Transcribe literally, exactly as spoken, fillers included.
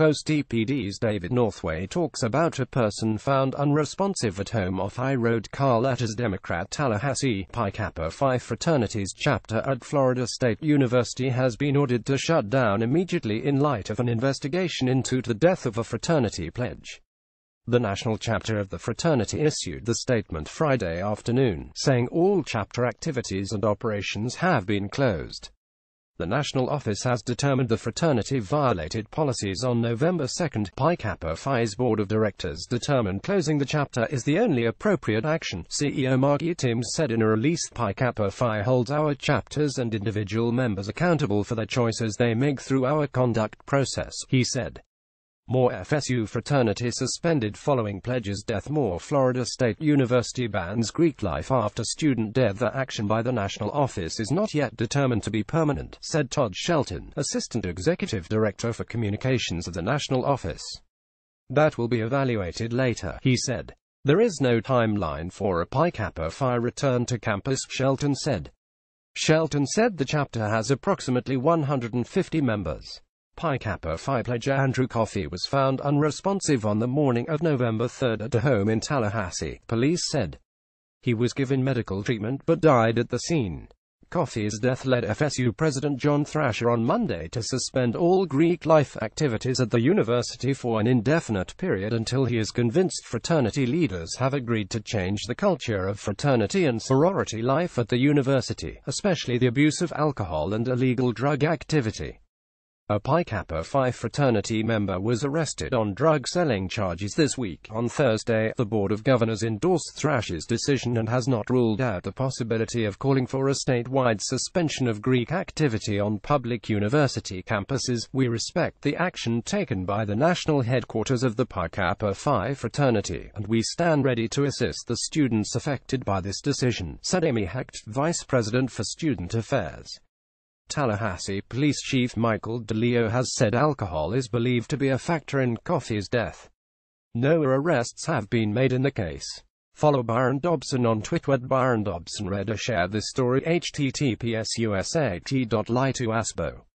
close D P Ds. David Northway talks about a person found unresponsive at home off High Road. Karl Etters, Democrat, Tallahassee, Pi Kappa Phi fraternity's chapter at Florida State University has been ordered to shut down immediately in light of an investigation into the death of a fraternity pledge. The national chapter of the fraternity issued the statement Friday afternoon, saying all chapter activities and operations have been closed. The national office has determined the fraternity violated policies on November second. Pi Kappa Phi's board of directors determined closing the chapter is the only appropriate action, C E O Mark Etims said in a release. Pi Kappa Phi holds our chapters and individual members accountable for the choices they make through our conduct process, he said. More F S U fraternity suspended following pledge's death. More Florida State University bans Greek life after student death. The action by the national office is not yet determined to be permanent, said Todd Shelton, Assistant Executive Director for Communications of the national office. That will be evaluated later, he said. There is no timeline for a Pi Kappa Phi return to campus, Shelton said. Shelton said the chapter has approximately one hundred fifty members. Pi Kappa Phi pledge Andrew Coffey was found unresponsive on the morning of November third at a home in Tallahassee, police said. He was given medical treatment but died at the scene. Coffey's death led F S U President John Thrasher on Monday to suspend all Greek life activities at the university for an indefinite period until he is convinced fraternity leaders have agreed to change the culture of fraternity and sorority life at the university, especially the abuse of alcohol and illegal drug activity. A Pi Kappa Phi fraternity member was arrested on drug-selling charges this week. On Thursday, the Board of Governors endorsed Thrasher's decision and has not ruled out the possibility of calling for a statewide suspension of Greek activity on public university campuses. We respect the action taken by the national headquarters of the Pi Kappa Phi fraternity, and we stand ready to assist the students affected by this decision, said Amy Hecht, Vice President for Student Affairs. Tallahassee Police Chief Michael DeLeo has said alcohol is believed to be a factor in Coffey's death. No arrests have been made in the case. Follow Byron Dobson on Twitter at Byron Dobson Read or share this story H T T P S U S A T dot L I two A S B O